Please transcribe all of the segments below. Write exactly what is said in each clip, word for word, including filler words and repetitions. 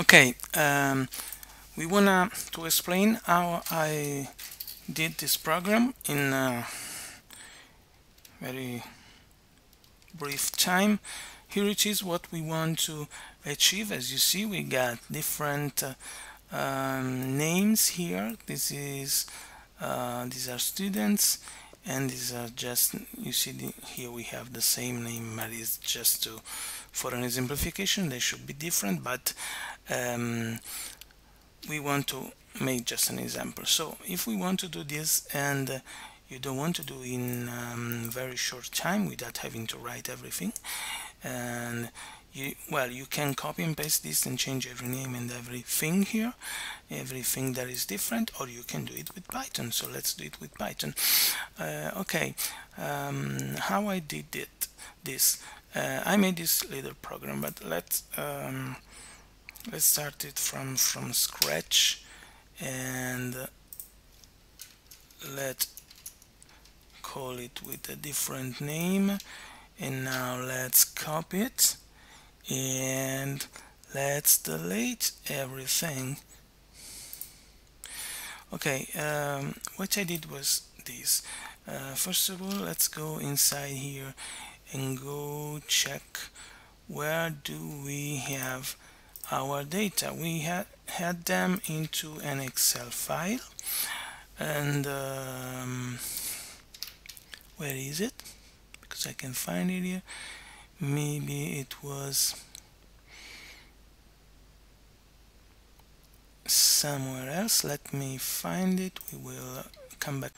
Okay, um, we wanna to explain how I did this program in a very brief time. Here it is what we want to achieve. As you see, we got different uh, um, names here. This is uh, these are students, and these are just, you see the, here we have the same name, but it's just to for an exemplification. They should be different, but um, we want to make just an example. So if we want to do this, and uh, you don't want to do in um, very short time without having to write everything, and you, well, you can copy and paste this and change every name and everything here, everything that is different, or you can do it with Python. So let's do it with Python. Uh, okay, um, how I did it, this uh, I made this little program, but let's um, let's start it from from scratch, and let's call it with a different name. And now let's copy it and let's delete everything. Okay, um, what I did was this. Uh, first of all, let's go inside here and go check where do we have our data. We had had them into an Excel file, and um, where is it? Because I can find it here. Maybe it was somewhere else. Let me find it. We will come back.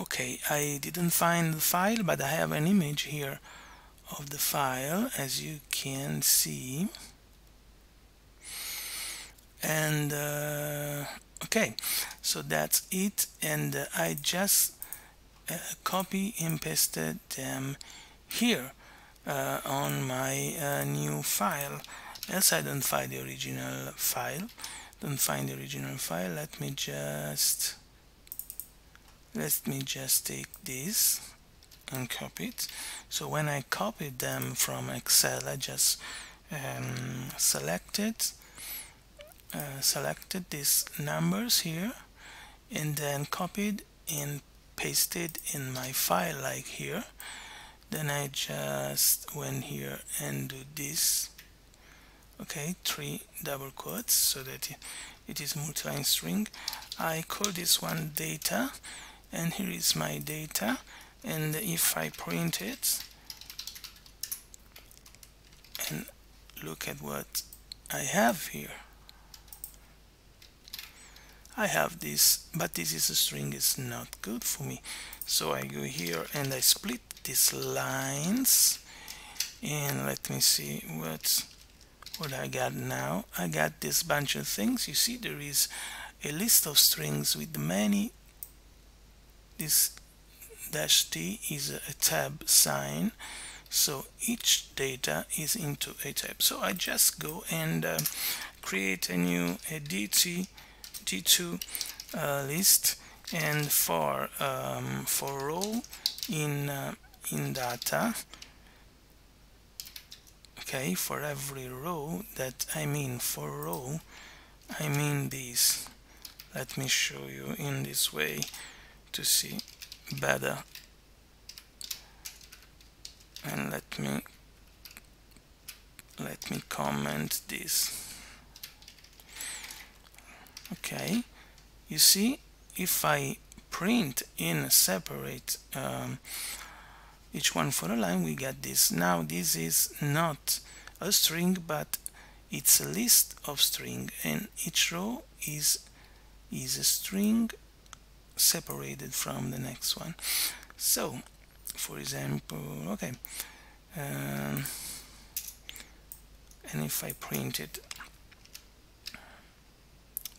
Okay, I didn't find the file, but I have an image here of the file, as you can see. And uh, okay, so that's it. And uh, I just Uh, copy and pasted them here uh, on my uh, new file. Else I don't find the original file. Don't find the original file. Let me just let me just take this and copy it. So when I copied them from Excel, I just um, selected uh, selected these numbers here, and then copied and pasted in my file like here. Then I just went here and do this. Okay, three double quotes so that it is multi-line string. I call this one data, and here is my data. And if I print it and look at what I have here, I have this, but this is a string, it's not good for me. So I go here and I split these lines, and let me see what what I got now. I got this bunch of things. You see there is a list of strings with many. This dash T is a tab sign, so each data is into a tab. So I just go and uh, create a new a D T to uh, list, and for um, for row in uh, in data. Okay, for every row that I mean for row, I mean this. Let me show you in this way to see better. And let me let me comment this. Okay, you see, if I print in separate um, each one for a line, we get this. Now this is not a string, but it's a list of string, and each row is is a string separated from the next one. So, for example, okay, um, and if I print it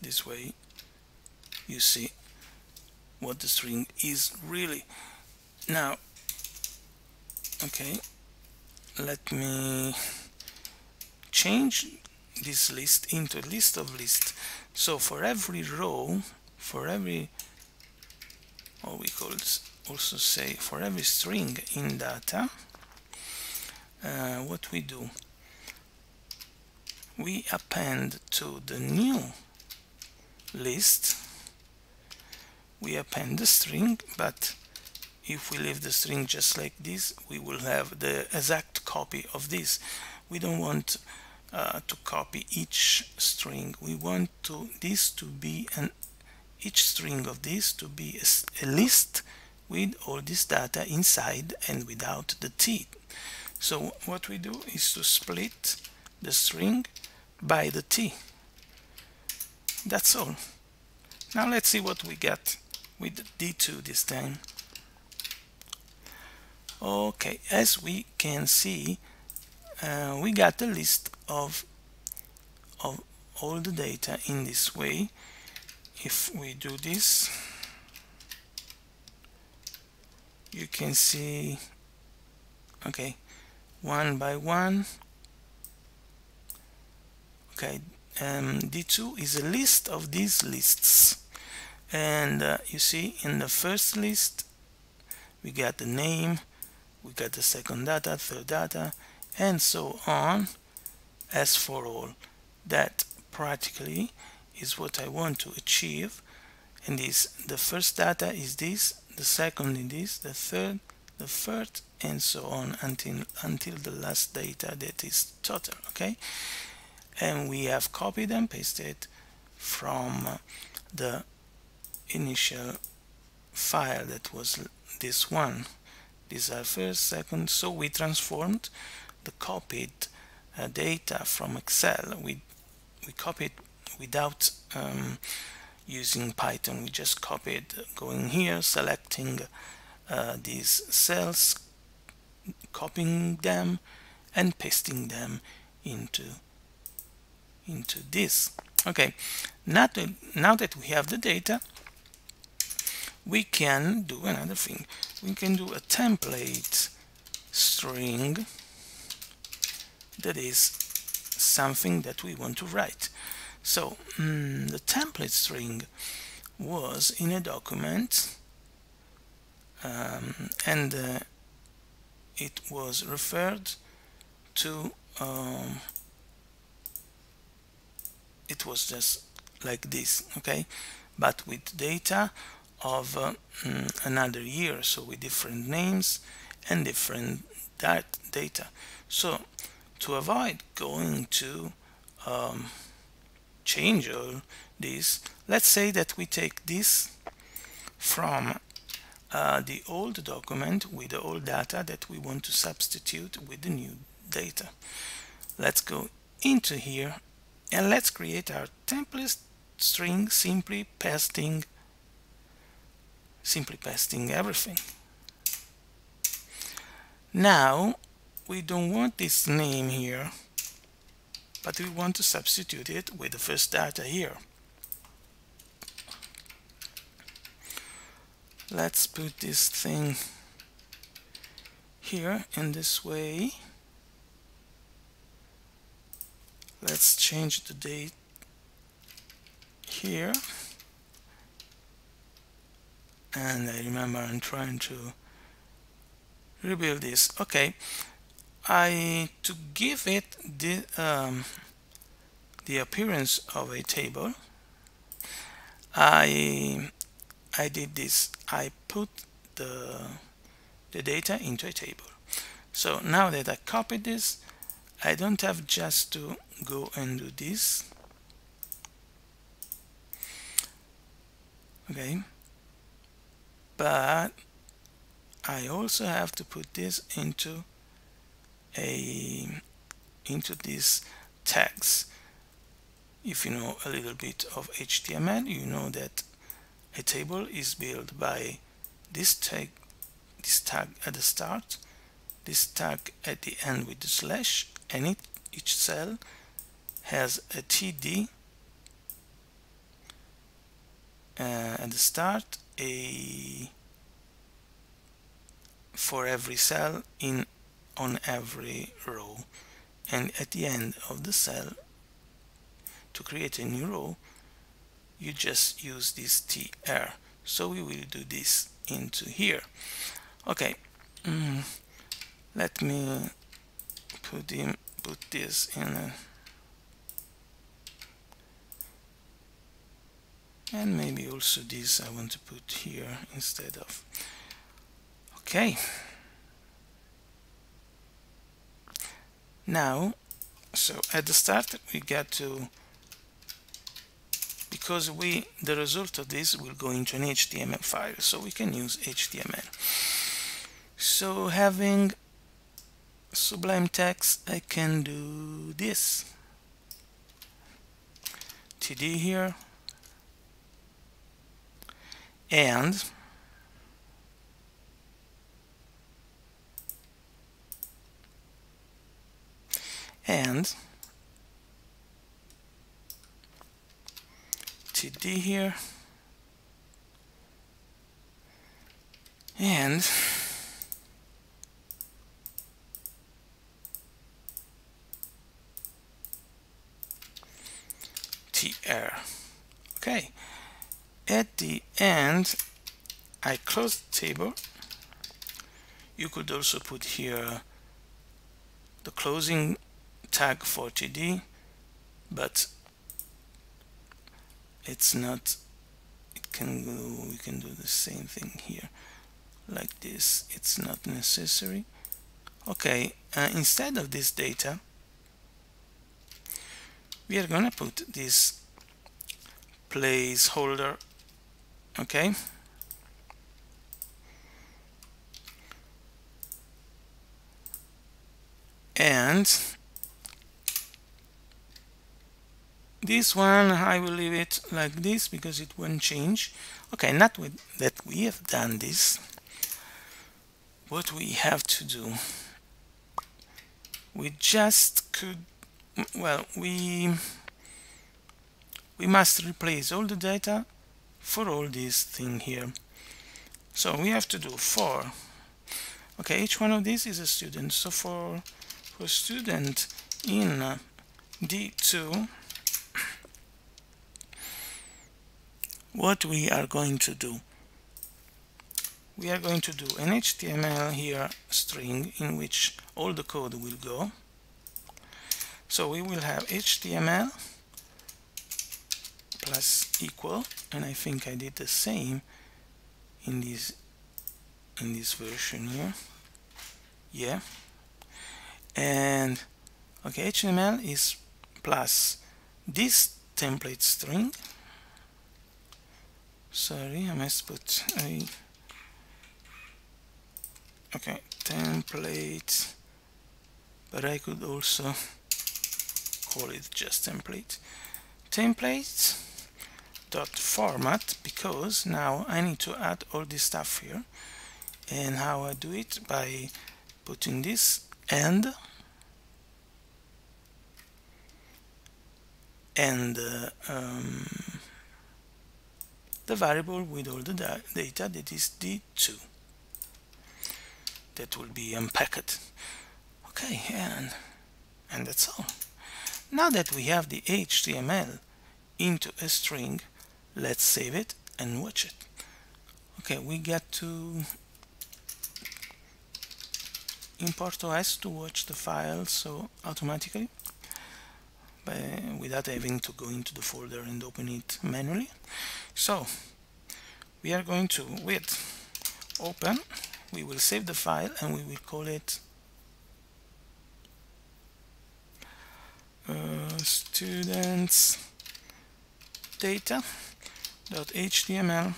this way, you see what the string is really now. Okay, let me change this list into a list of lists. So for every row, for every, or we could also say for every string in data, uh, what we do, we append to the new list, we append the string, but if we leave the string just like this, we will have the exact copy of this. We don't want uh, to copy each string. We want to this to be an each string of this to be a, a list with all this data inside and without the T. So what we do is to split the string by the T. That's all. Now let's see what we get with D two this time. Okay, as we can see, uh, we got a list of, of all the data in this way. If we do this, you can see, okay, one by one. Okay, um, D two is a list of these lists, and uh, you see in the first list we got the name, we got the second data, third data, and so on, as for all. That practically is what I want to achieve, and this the first data is this, the second is this, the third, the fourth, and so on until until the last data that is total. Okay, and we have copied and pasted from the initial file that was this one. These are first, second, so we transformed the copied uh, data from Excel. We we copied without um, using Python. We just copied, going here, selecting uh, these cells, copying them, and pasting them into into this. Okay, now that, now that we have the data, we can do another thing. We can do a template string that is something that we want to write. So um, the template string was in a document, um, and uh, it was referred to, um, it was just like this, okay, but with data of uh, um, another year, so with different names and different dat data. So to avoid going to um, change all this, let's say that we take this from uh, the old document with the old data that we want to substitute with the new data. Let's go into here and let's create our template string, simply pasting simply pasting everything. Now we don't want this name here, but we want to substitute it with the first data here. Let's put this thing here in this way. Let's change the date here. And I remember I'm trying to rebuild this. Okay. I to give it the um, the appearance of a table, I I did this. I put the the data into a table. So now that I copied this, I don't have just to go and do this. Okay, but I also have to put this into a into these tags. If you know a little bit of H T M L, you know that a table is built by this tag, this tag at the start, this tag at the end with the slash, and it, each cell has a T D uh, at the start, a for every cell in on every row, and at the end of the cell, to create a new row, you just use this T R. So we will do this into here. Okay, mm. let me put in put this in a and maybe also this I want to put here instead of. Okay, now so at the start we got to, because we the result of this will go into an H T M L file, so we can use H T M L. So having Sublime Text, I can do this T D here, and and T D here, and T R. Okay, at the end I close the table. You could also put here the closing tag for T D, but it's not, it can go, we can do the same thing here like this, it's not necessary. Okay, uh, instead of this data we are gonna put this placeholder. Okay, and this one I will leave it like this because it won't change. Okay, not with that we have done this, what we have to do, we just could, well, we we must replace all the data for all this thing here. So we have to do for, okay, each one of these is a student, so for for student in D two, what we are going to do, we are going to do an H T M L here string in which all the code will go. So we will have H T M L plus equal, and I think I did the same in this in this version here. Yeah. And okay, H T M L is plus this template string. Sorry, I must put a okay template, but I could also call it just template, template dot format, because now I need to add all this stuff here. And how I do it, by putting this and and uh, um, the variable with all the da data that is D two, that will be unpacked. Okay, and and that's all. Now that we have the H T M L into a string, let's save it and watch it. Okay, we get to import O S to watch the file, so automatically, by, without having to go into the folder and open it manually. So we are going to, with open, we will save the file and we will call it Uh, students data dot html.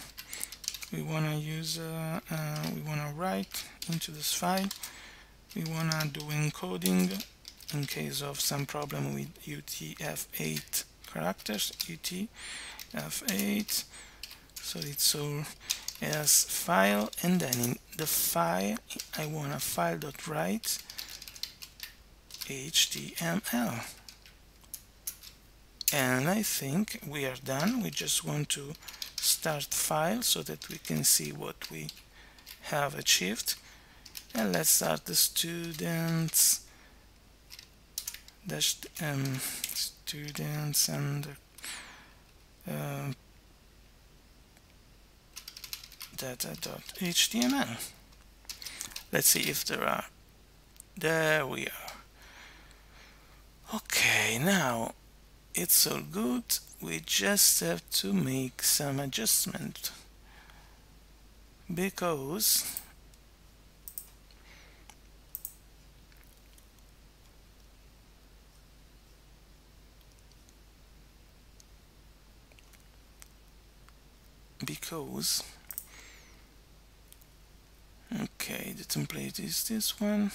We wanna use uh, uh, we wanna write into this file, we wanna do encoding in case of some problem with U T F eight characters, U T F eight, so it's all as file, and then in the file I wanna file dot write H T M L. And I think we are done. We just want to start file so that we can see what we have achieved. And let's start the students dash um, students and uh, data dot H T M L. Let's see if there are. There we are. Okay, now it's all good. We just have to make some adjustment because because okay, the template is this one.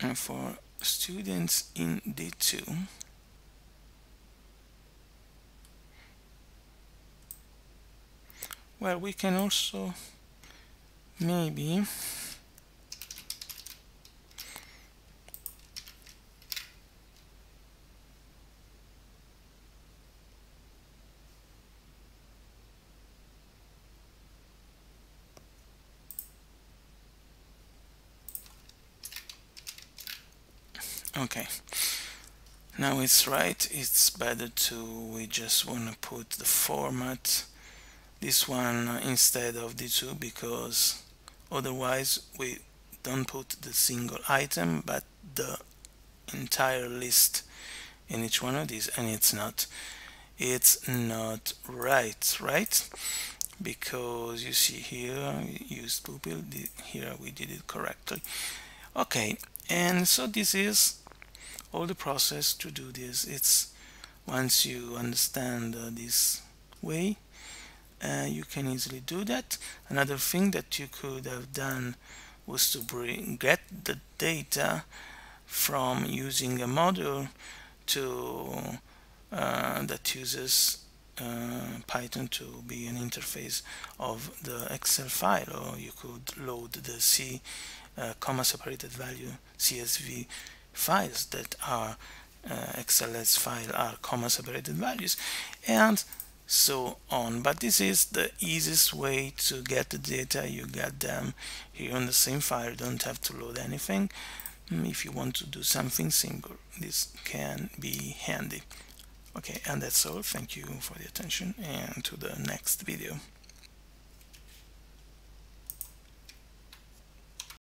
And for students in D two, well, we can also maybe okay, now it's right. It's better to, we just want to put the format, this one instead of D two, because otherwise we don't put the single item but the entire list in each one of these, and it's not, it's not right, right? Because you see here, we used pupil, here we did it correctly. Okay, and so this is all the process to do this. It's once you understand uh, this way, uh, you can easily do that. Another thing that you could have done was to bring get the data from using a module to uh, that uses uh, Python to be an interface of the Excel file, or you could load the C uh, comma separated value C S V files that are uh, X L S file are comma separated values, and so on. But this is the easiest way to get the data. You get them here on the same file. You don't have to load anything. If you want to do something simple, this can be handy. Okay, and that's all. Thank you for the attention, and to the next video.